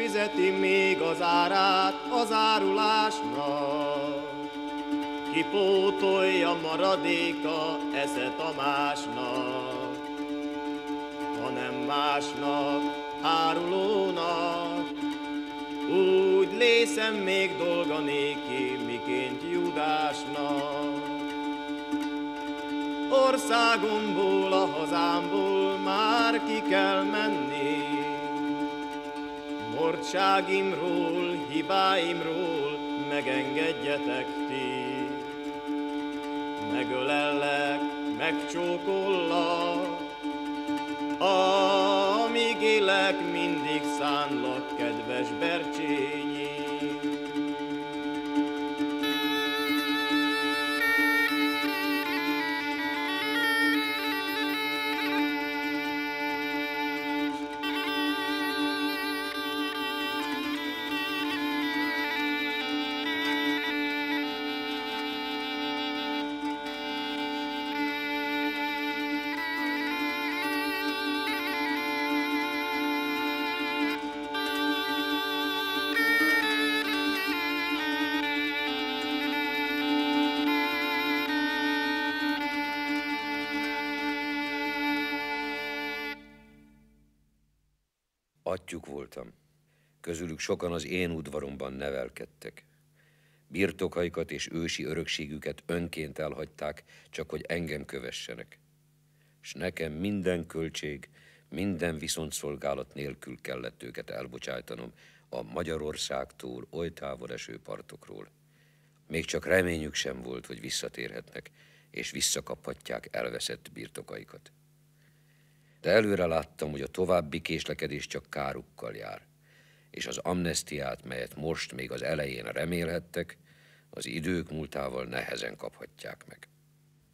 fizeti még az árát az árulásnak. Kipótolja maradéka eszet a másnak, hanem másnak, árulónak. Úgy lészem még dolga néki, miként Judásnak. Országomból, a hazámból már ki kell menni. Mortságimról, hibáimról megengedjetek ti. Megölellek, megcsókollak, amíg élek, mindig szánlak, kedves Bercsényi. Atyjuk voltam. Közülük sokan az én udvaromban nevelkedtek. Birtokaikat és ősi örökségüket önként elhagyták, csak hogy engem kövessenek. S nekem minden költség, minden viszontszolgálat nélkül kellett őket elbocsájtanom a Magyarországtól oly távol eső partokról. Még csak reményük sem volt, hogy visszatérhetnek, és visszakaphatják elveszett birtokaikat. De előre láttam, hogy a további késlekedés csak kárukkal jár, és az amnesztiát, melyet most még az elején remélhettek, az idők múltával nehezen kaphatják meg.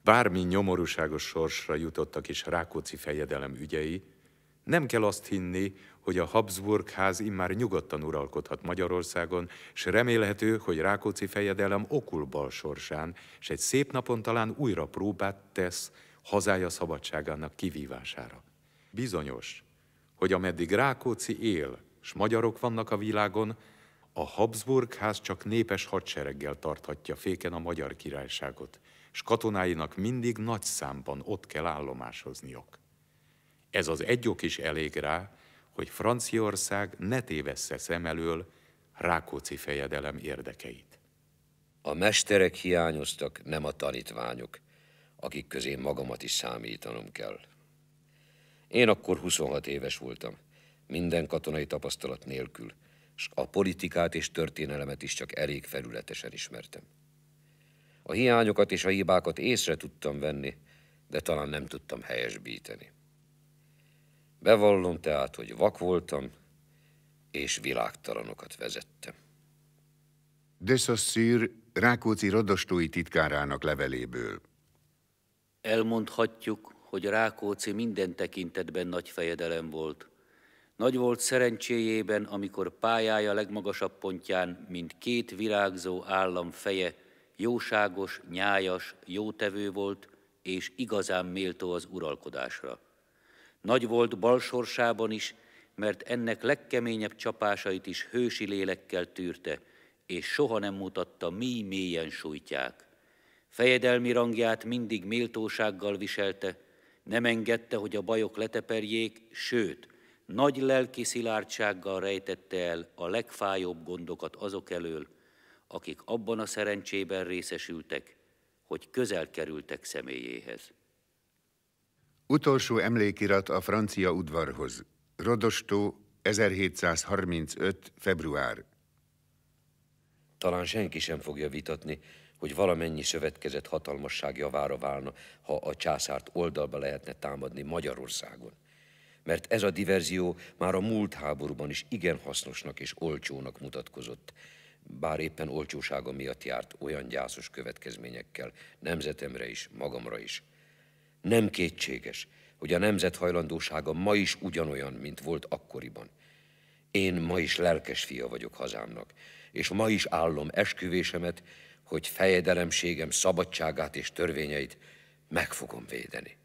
Bármi nyomorúságos sorsra jutottak is Rákóczi fejedelem ügyei, nem kell azt hinni, hogy a Habsburg ház immár nyugodtan uralkodhat Magyarországon, s remélhető, hogy Rákóczi fejedelem okul bal sorsán, s egy szép napon talán újra próbát tesz hazája szabadságának kivívására. Bizonyos, hogy ameddig Rákóczi él, s magyarok vannak a világon, a Habsburg ház csak népes hadsereggel tarthatja féken a Magyar Királyságot, s katonáinak mindig nagy számban ott kell állomásozniok. Ez az egy ok is elég rá, hogy Franciaország ne tévessze szem elől Rákóczi fejedelem érdekeit. A mesterek hiányoztak, nem a tanítványok, akik közé magamat is számítanom kell. Én akkor 26 éves voltam, minden katonai tapasztalat nélkül, s a politikát és történelemet is csak elég felületesen ismertem. A hiányokat és a hibákat észre tudtam venni, de talán nem tudtam helyesbíteni. Bevallom tehát, hogy vak voltam, és világtalanokat vezettem. Deszaszír Rákóczi rodostói titkárának leveléből. Elmondhatjuk, hogy Rákóczi minden tekintetben nagy fejedelem volt. Nagy volt szerencséjében, amikor pályája legmagasabb pontján, mint két virágzó állam feje, jóságos, nyájas, jótevő volt, és igazán méltó az uralkodásra. Nagy volt balsorsában is, mert ennek legkeményebb csapásait is hősi lélekkel tűrte, és soha nem mutatta, mi mélyen sújtják. Fejedelmi rangját mindig méltósággal viselte, nem engedte, hogy a bajok leteperjék, sőt, nagy lelki szilárdsággal rejtette el a legfájóbb gondokat azok elől, akik abban a szerencsében részesültek, hogy közel kerültek személyéhez. Utolsó emlékirat a francia udvarhoz. Rodostó, 1735. február. Talán senki sem fogja vitatni, hogy valamennyi szövetkezett hatalmasság javára válna, ha a császárt oldalba lehetne támadni Magyarországon. Mert ez a diverzió már a múlt háborúban is igen hasznosnak és olcsónak mutatkozott, bár éppen olcsósága miatt járt olyan gyászos következményekkel, nemzetemre is, magamra is. Nem kétséges, hogy a nemzet hajlandósága ma is ugyanolyan, mint volt akkoriban. Én ma is lelkes fia vagyok hazámnak, és ma is állom esküvésemet, hogy fejedelemségem szabadságát és törvényeit meg fogom védeni.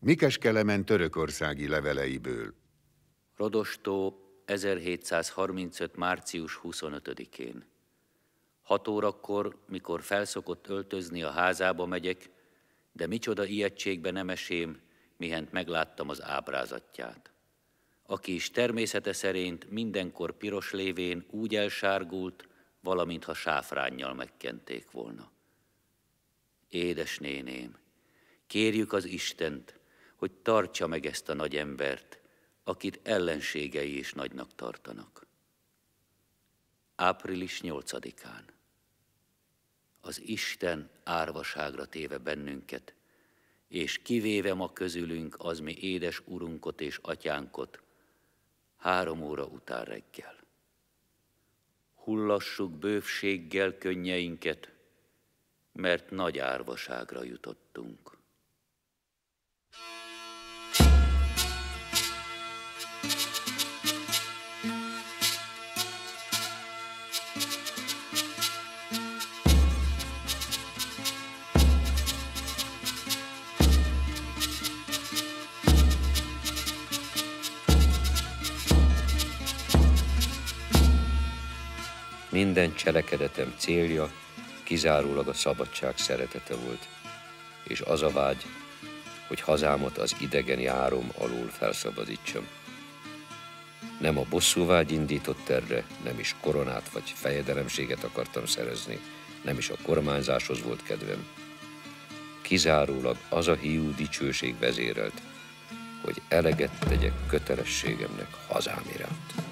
Mikes Kelemen törökországi leveleiből. Rodostó, 1735. március 25-én. 6 órakor, mikor felszokott öltözni, a házába megyek, de micsoda ijegységbe nem esém, mihent megláttam az ábrázatját. Aki is természete szerint mindenkor piros lévén úgy elsárgult, valamintha sáfránnyal megkenték volna. Édes néném, kérjük az Istent, hogy tartsa meg ezt a nagy embert, akit ellenségei is nagynak tartanak. Április 8-án. Az Isten árvaságra téve bennünket, és kivéve ma közülünk az mi édes urunkot és atyánkot, 3 óra után reggel. Hullassuk bővséggel könnyeinket, mert nagy árvaságra jutottunk. Minden cselekedetem célja kizárólag a szabadság szeretete volt, és az a vágy, hogy hazámat az idegen járom alól felszabadítsam. Nem a bosszúvágy indított erre, nem is koronát vagy fejedelemséget akartam szerezni, nem is a kormányzáshoz volt kedvem. Kizárólag az a hiú dicsőség vezérelt, hogy eleget tegyek kötelességemnek hazám iránt.